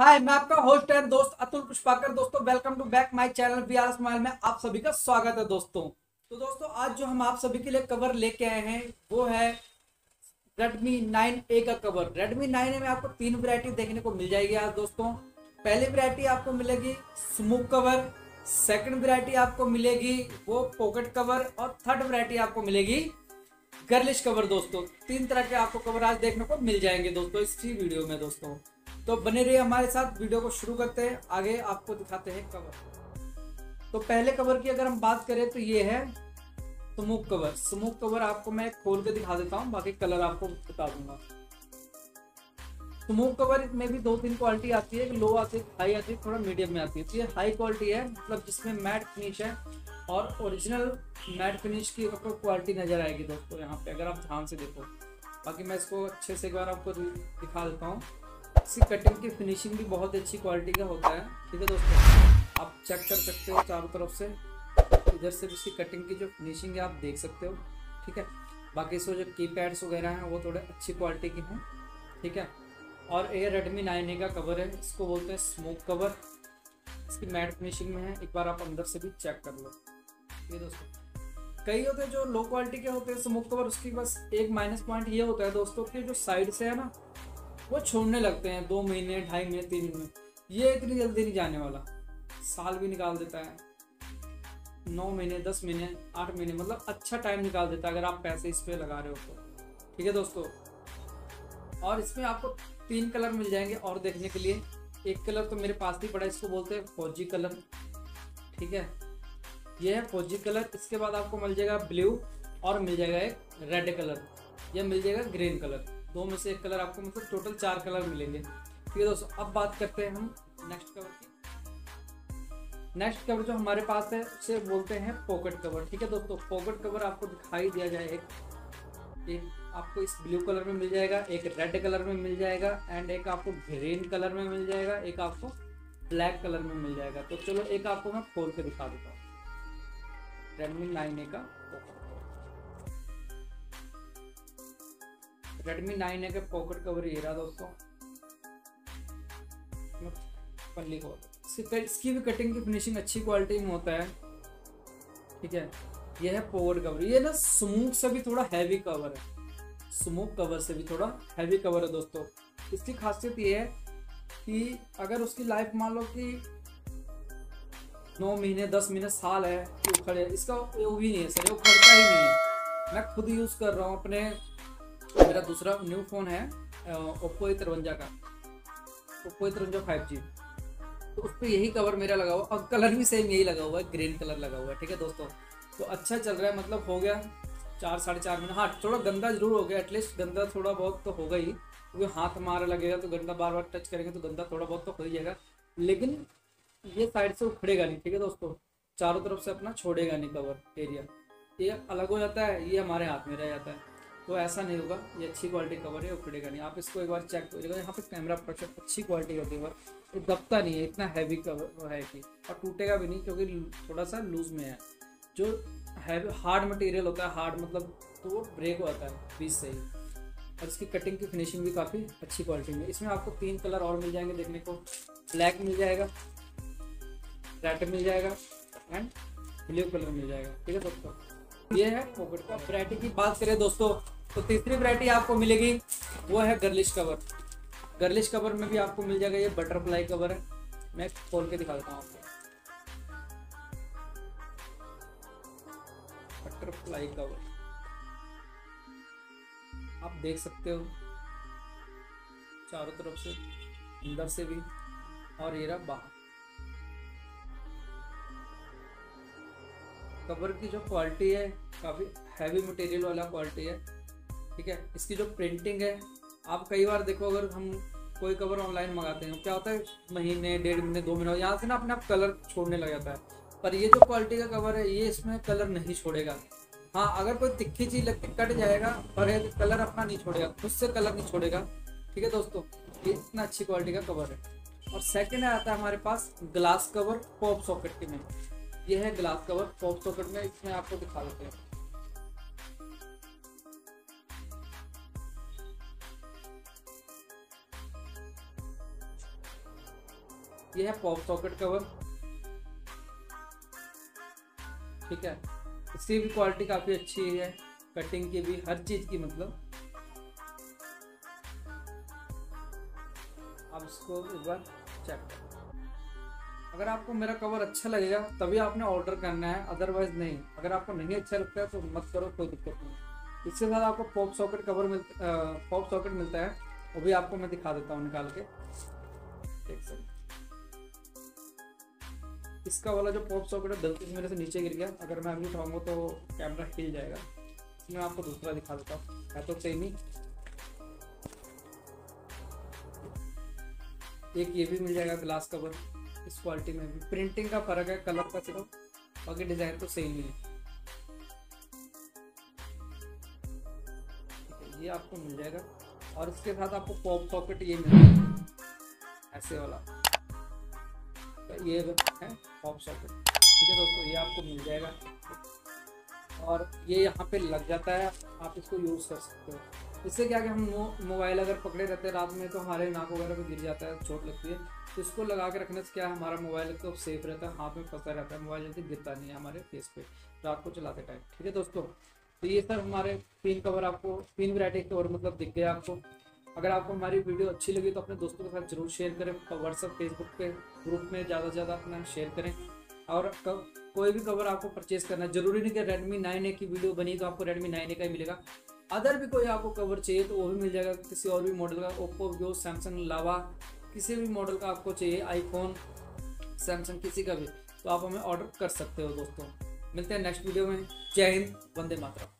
हाय, मैं आपका host and दोस्त अतुल पुष्पाकर। दोस्तों welcome to back my channel Bihar smile में आप सभी का स्वागत है। दोस्तों तो दोस्तों आज जो हम आप सभी के लिए कवर लेके आए हैं वो है Redmi 9A का कवर। Redmi 9A में आपको तीन वैरायटी देखने को मिल जाएगी आज। दोस्तों पहली वैरायटी आपको मिलेगी स्मूथ कवर, सेकेंड वैरायटी आपको मिलेगी वो पॉकेट कवर और थर्ड वैरायटी आपको मिलेगी गर्लिश कवर। दोस्तों तीन तरह के आपको कवर आज देखने को मिल जाएंगे दोस्तों इस वीडियो में। दोस्तों तो बने रहिए हमारे साथ, वीडियो को शुरू करते हैं, आगे आपको दिखाते हैं कवर। तो पहले कवर की अगर हम बात करें तो ये है स्मूथ कवर। स्मूथ कवर आपको मैं खोल के दिखा देता हूँ, बाकी कलर आपको बता दूंगा। स्मूथ कवर में भी दो तीन क्वालिटी आती है, लो आती है, हाई आती है, थोड़ा मीडियम में आती है। तो ये हाई क्वालिटी है, मतलब जिसमें मैट फिनिश है और ओरिजिनल मैट फिनिश की आपको क्वालिटी नजर आएगी दोस्तों यहाँ पे, अगर आप ध्यान से देखो। बाकी मैं इसको अच्छे से एक बार आपको दिखा देता हूँ। इसकी कटिंग की फिनिशिंग भी बहुत अच्छी क्वालिटी का होता है, ठीक है दोस्तों। आप चेक कर सकते हो चारों तरफ से, इधर से इसकी कटिंग की जो फिनिशिंग है आप देख सकते हो, ठीक है। बाकी इसको जो की पैड्स वगैरह हैं वो थोड़े अच्छी क्वालिटी के हैं, ठीक है। और ये Redmi 9A का कवर है, इसको बोलते हैं स्मूथ कवर, इसकी मैट फिनिशिंग में है। एक बार आप अंदर से भी चेक कर लो। ये दोस्तों कई होते हैं जो लो क्वालिटी के होते हैं स्मूथ कवर, उसकी बस एक माइनस पॉइंट ये होता है दोस्तों कि जो साइड से है ना वो छोड़ने लगते हैं, 2 महीने, 2.5 महीने, 3 महीने। ये इतनी जल्दी नहीं जाने वाला, साल भी निकाल देता है, 9 महीने, 10 महीने, 8 महीने, मतलब अच्छा टाइम निकाल देता है अगर आप पैसे इस पर लगा रहे हो तो, ठीक है दोस्तों। और इसमें आपको 3 कलर मिल जाएंगे और देखने के लिए। एक कलर तो मेरे पास भी पड़ा, इसको बोलते हैं फौजी कलर, ठीक है, ये है फौजी कलर। इसके बाद आपको मिल जाएगा ब्लू और मिल जाएगा एक रेड कलर या मिल जाएगा ग्रीन कलर, 2 में से 1 कलर आपको, मतलब टोटल 4 कलर मिलेंगे, ठीक है दोस्तों। अब बात करते हैं हम नेक्स्ट कवर की। नेक्स्ट कवर जो हमारे पास है उसे बोलते हैं पॉकेट कवर, ठीक है दोस्तों। पॉकेट कवर आपको दिखाई दिया जाए, एक आपको इस ब्लू कलर में मिल जाएगा, एक रेड कलर में मिल जाएगा एंड एक आपको ग्रीन कलर में मिल जाएगा, एक आपको ब्लैक कलर में मिल जाएगा। तो चलो एक आपको मैं खोल के दिखा देता हूँ Redmi 9A का पॉकेट। Redmi 9A का पॉकेट कवर ये रहा दोस्तों, पल्ली खोल। इसकी भी कटिंग की फिनिशिंग अच्छी क्वालिटी में होता है, ठीक है। यह है पॉकेट कवर, ये ना स्मूथ से भी थोड़ा हैवी कवर है, स्मूथ कवर से भी थोड़ा हैवी कवर है दोस्तों। इसकी खासियत ये है कि अगर उसकी लाइफ मान लो कि 9 महीने, 10 महीने, साल है तो उखड़े, इसका वो भी नहीं है सर, उखड़ता ही नहीं है। मैं खुद यूज़ कर रहा हूँ अपने, मेरा दूसरा न्यू फ़ोन है Oppo F53 का, Oppo F53 5G, तो उस पर यही कवर मेरा लगा हुआ और कलर भी सेम यही लगा हुआ है, ग्रीन कलर लगा हुआ है, ठीक है दोस्तों। तो अच्छा चल रहा है, मतलब हो गया 4, 4.5 महीने। हाँ थोड़ा गंदा जरूर हो गया, एटलीस्ट गंदा थोड़ा बहुत तो होगा ही, क्योंकि हाथ हमारा लगेगा तो गंदा, बार बार टच करेंगे तो गंदा थोड़ा बहुत तो हो ही जाएगा, लेकिन ये साइड से उखड़ेगा नहीं, ठीक है दोस्तों। चारों तरफ से अपना छोड़ेगा नहीं कवर एरिया, ये अलग हो जाता है, ये हमारे हाथ में रह जाता है, तो ऐसा नहीं होगा। ये अच्छी क्वालिटी कवर है, उखड़ेगा नहीं। आप इसको एक बार चेक करिएगा, यहाँ पे कैमरा प्रोटेक्ट अच्छी क्वालिटी का कवर, ये दबता नहीं है, इतना हैवी कवर है कि, और टूटेगा भी नहीं क्योंकि थोड़ा सा लूज में है। जो हैवी हार्ड मटेरियल होता है, हार्ड मतलब तो वो ब्रेक होता है बीच से ही। और इसकी कटिंग की फिनिशिंग भी काफ़ी अच्छी क्वालिटी में। इसमें आपको 3 कलर और मिल जाएंगे देखने को, ब्लैक मिल जाएगा, रेड मिल जाएगा एंड ब्लू कलर मिल जाएगा, ठीक है दोस्तों। ये है पॉकेट का। वैरायटी की बात करें दोस्तों तो तीसरी वैरायटी आपको मिलेगी, वो है गर्लिश कवर। गर्लिश कवर में भी आपको मिल जाएगा, ये बटरफ्लाई कवर है, मैं खोल के दिखा देता हूँ आपको। बटरफ्लाई कवर आप देख सकते हो चारों तरफ से, अंदर से भी, और ये रहा बाहर। कवर की जो क्वालिटी है काफ़ी हैवी मटेरियल वाला क्वालिटी है, ठीक है। इसकी जो प्रिंटिंग है, आप कई बार देखो अगर हम कोई कवर ऑनलाइन मंगाते हैं क्या होता है, महीने, 1.5 महीने, 2 महीने यहाँ से ना अपने आप कलर छोड़ने लग जाता है, पर ये जो क्वालिटी का कवर है ये इसमें कलर नहीं छोड़ेगा। हाँ अगर कोई तिक्खी चीज़ लगती कट जाएगा, पर कलर अपना नहीं छोड़ेगा, खुद से कलर नहीं छोड़ेगा, ठीक है दोस्तों। ये इतना अच्छी क्वालिटी का कवर है। और सेकेंड आता है हमारे पास ग्लास कवर पॉप सॉकेट के में। ये है ग्लास कवर पॉप सॉकेट में, इसमें आपको दिखा देते हैं। ये है पॉप सॉकेट कवर, ठीक है। इसकी भी क्वालिटी काफ़ी अच्छी है, कटिंग की भी, हर चीज़ की। मतलब आप इसको एक बार चेक करें, अगर आपको मेरा कवर अच्छा लगेगा तभी आपने ऑर्डर करना है, अदरवाइज नहीं। अगर आपको नहीं अच्छा लगता है तो मत करो, कोई दिक्कत नहीं। इसके साथ आपको pop socket cover pop socket मिलता है, वो भी आपको मैं दिखा देता हूँ निकाल के। देख सकते इसका वाला जो पॉप सॉकेट है गलती से मेरे से नीचे गिर गया, अगर मैं अभी उठाऊंगा तो कैमरा हिल जाएगा। इसमें आपको दूसरा दिखा देता हूँ, है तो सेम ही। एक ये भी मिल जाएगा ग्लास कवर, इस क्वालिटी में भी प्रिंटिंग का फर्क है, कलर का सिर्फ, बाकी डिजाइन तो सेम ही है। ये आपको मिल जाएगा और इसके साथ आपको पॉप पॉकेट ये मिल जाएगा ऐसे वाला, ये है पॉप पॉकेट, ठीक है दोस्तों। ये आपको मिल जाएगा और ये यहाँ पे लग जाता है, आप इसको यूज कर सकते हो। इससे क्या कि हम मोबाइल अगर पकड़े रहते हैं रात में तो हमारे नाक वगैरह पे गिर जाता है, चोट लगती है, तो इसको लगा के रखने से क्या है, हमारा मोबाइल तो सेफ रहता है, हाथ में फंसा रहता है, मोबाइल जल्दी गिरता नहीं है हमारे फेस पे रात को चलाते टाइम, ठीक है दोस्तों। तो ये सर हमारे पिन कवर, आपको पिन वैरायटी कवर मतलब दिख गया आपको। अगर आपको हमारी वीडियो अच्छी लगी तो अपने दोस्तों के साथ जरूर शेयर करें, व्हाट्सअप फेसबुक पे ग्रुप में ज़्यादा से ज़्यादा अपना शेयर करें। और कोई भी कवर आपको परचेज़ करना है, जरूरी नहीं कि रेडमी 9A की वीडियो बनी तो आपको रेडमी 9A का ही मिलेगा, अदर भी कोई आपको कवर चाहिए तो वो भी मिल जाएगा, किसी और भी मॉडल का, ओप्पो वीवो सैमसंग लावा किसी भी मॉडल का आपको चाहिए, आईफोन सैमसंग किसी का भी, तो आप हमें ऑर्डर कर सकते हो दोस्तों। मिलते हैं नेक्स्ट वीडियो में। जय हिंद, वंदे मातरम।